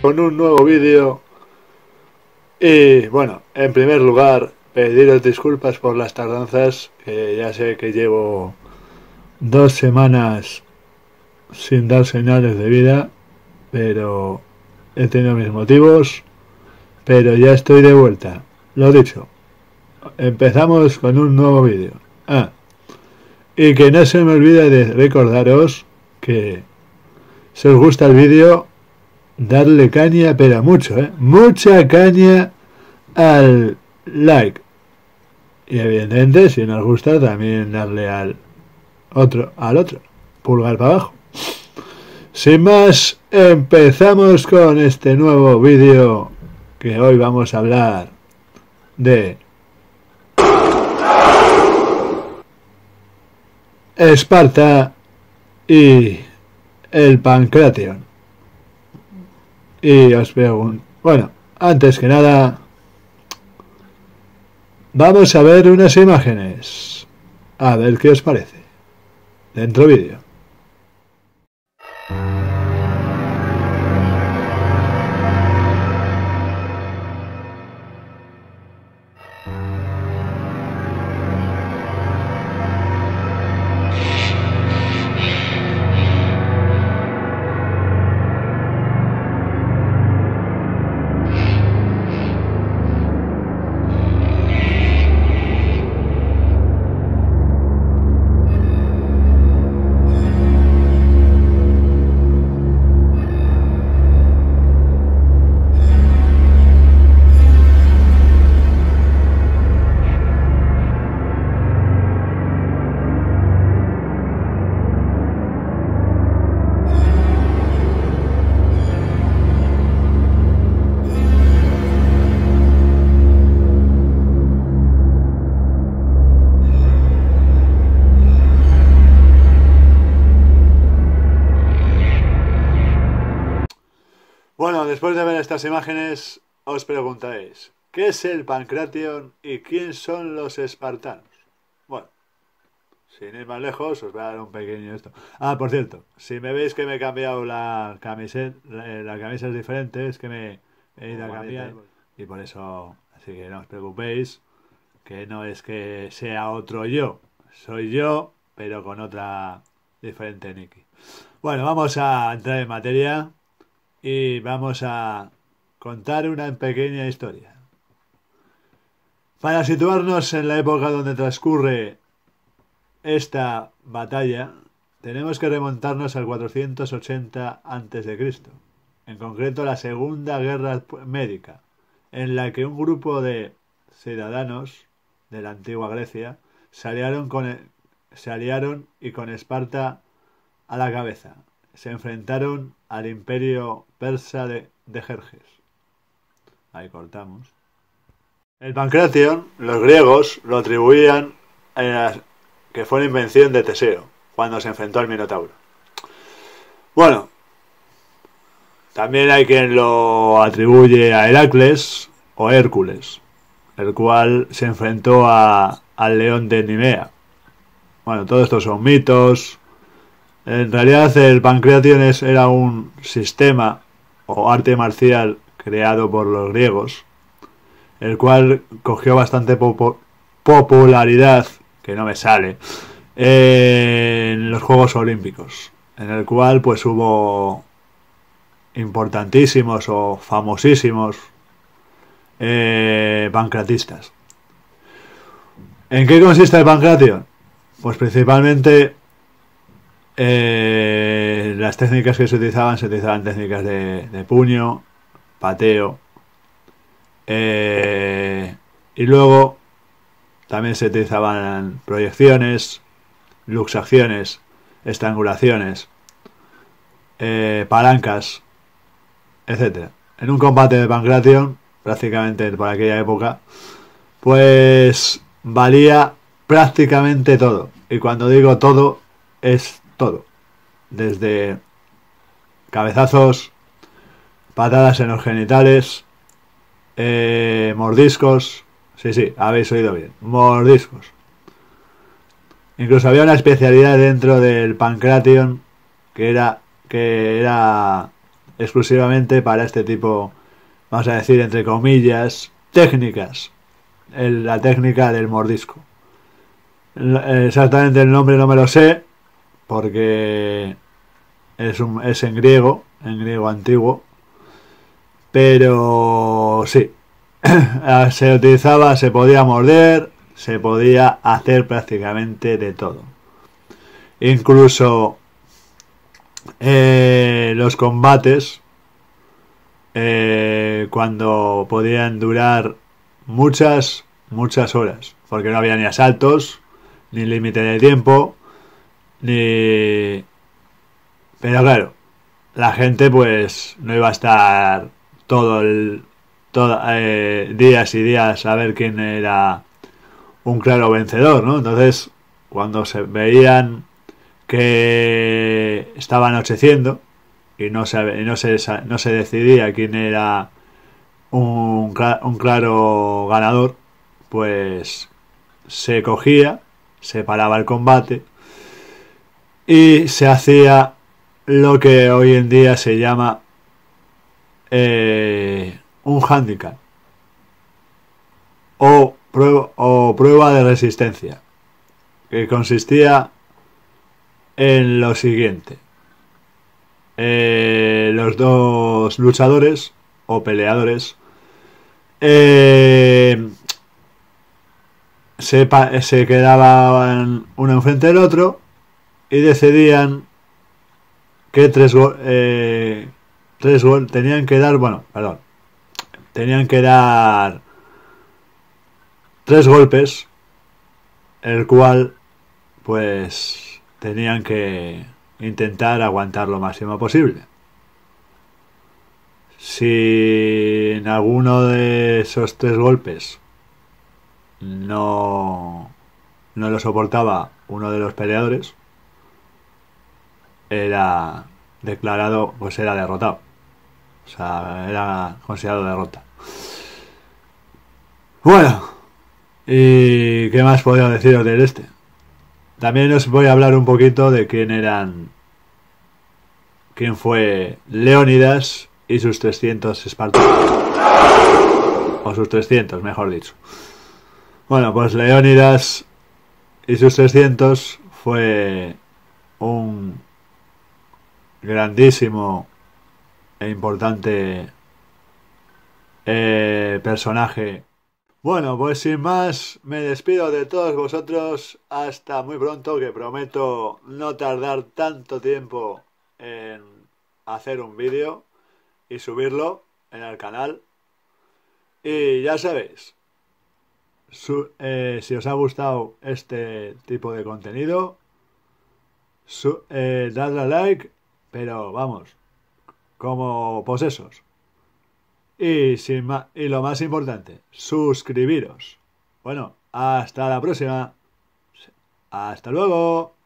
con un nuevo vídeo. Y bueno, en primer lugar, pediros disculpas por las tardanzas, que ya sé que llevo 2 semanas sin dar señales de vida, pero he tenido mis motivos, pero ya estoy de vuelta. Lo dicho, empezamos con un nuevo vídeo. Y que no se me olvide de recordaros que si os gusta el vídeo, darle caña, pero mucho, mucha caña al like. Y evidentemente, si no os gusta, también darle al otro, pulgar para abajo. Sin más, empezamos con este nuevo vídeo, que hoy vamos a hablar de Esparta y el Pancration. Y os pregunto, bueno, antes que nada, vamos a ver unas imágenes, a ver qué os parece. Dentro vídeo. Bueno, después de ver estas imágenes, os preguntáis, ¿qué es el Pancration y quién son los espartanos? Bueno, sin ir más lejos, os voy a dar un pequeño esto. Por cierto, si me veis que me he cambiado la camiseta, la camisa es diferente, es que me he ido a cambiar. Y por eso, así que no os preocupéis, que no es que sea otro yo. Soy yo, pero con otra diferente Nicky. Bueno, vamos a entrar en materia. Y vamos a contar una pequeña historia. Para situarnos en la época donde transcurre esta batalla, tenemos que remontarnos al 480 a.C., en concreto la Segunda Guerra Médica, en la que un grupo de ciudadanos de la antigua Grecia se aliaron y con Esparta a la cabeza se enfrentaron al imperio persa de Jerjes. Ahí cortamos. El Pancration, los griegos lo atribuían a que fue una invención de Teseo, cuando se enfrentó al Minotauro. Bueno, también hay quien lo atribuye a Heracles o Hércules, el cual se enfrentó al león de Nimea. Bueno, todo esto son mitos. En realidad el Pancration era un sistema o arte marcial creado por los griegos, el cual cogió bastante popularidad, que no me sale, en los Juegos Olímpicos, en el cual pues hubo importantísimos o famosísimos pancratistas. ¿En qué consiste el Pancration? Pues principalmente las técnicas que se utilizaban técnicas de puño, pateo, y luego también se utilizaban proyecciones, luxaciones, estrangulaciones, palancas, etc. En un combate de Pancration, prácticamente por aquella época, pues valía prácticamente todo. Y cuando digo todo, es todo, desde cabezazos, patadas en los genitales, mordiscos, sí, habéis oído bien, mordiscos. Incluso había una especialidad dentro del Pancration que era exclusivamente para este tipo, vamos a decir, entre comillas, técnicas. La técnica del mordisco. Exactamente el nombre no me lo sé, porque es en griego antiguo. Pero sí, se utilizaba, se podía morder, se podía hacer prácticamente de todo. Incluso los combates, cuando podían durar muchas horas, porque no había ni asaltos, ni límite de tiempo, ni... Pero claro, la gente pues no iba a estar días y días a ver quién era un claro vencedor, ¿no? Entonces, cuando se veían que estaba anocheciendo y no se decidía quién era un claro ganador, pues se cogía, se paraba el combate y se hacía lo que hoy en día se llama un handicap o prueba de resistencia, que consistía en lo siguiente: los dos luchadores o peleadores se quedaban uno enfrente del otro y decidían que tenían que dar tres golpes, el cual pues tenían que intentar aguantar lo máximo posible. Si en alguno de esos tres golpes no lo soportaba uno de los peleadores, era declarado, pues era derrotado. O sea, era considerado derrota. Bueno, ¿y qué más podía deciros del este? También os voy a hablar un poquito de quién fue Leónidas y sus 300 espartanos. O sus 300, mejor dicho. Bueno, pues Leónidas y sus 300 fue un grandísimo e importante personaje. Bueno, pues sin más, me despido de todos vosotros hasta muy pronto, que prometo no tardar tanto tiempo en hacer un vídeo y subirlo en el canal. Y ya sabéis, si os ha gustado este tipo de contenido, dadle a like, pero vamos, como posesos. Y lo más importante, suscribiros. Bueno, hasta la próxima. Hasta luego.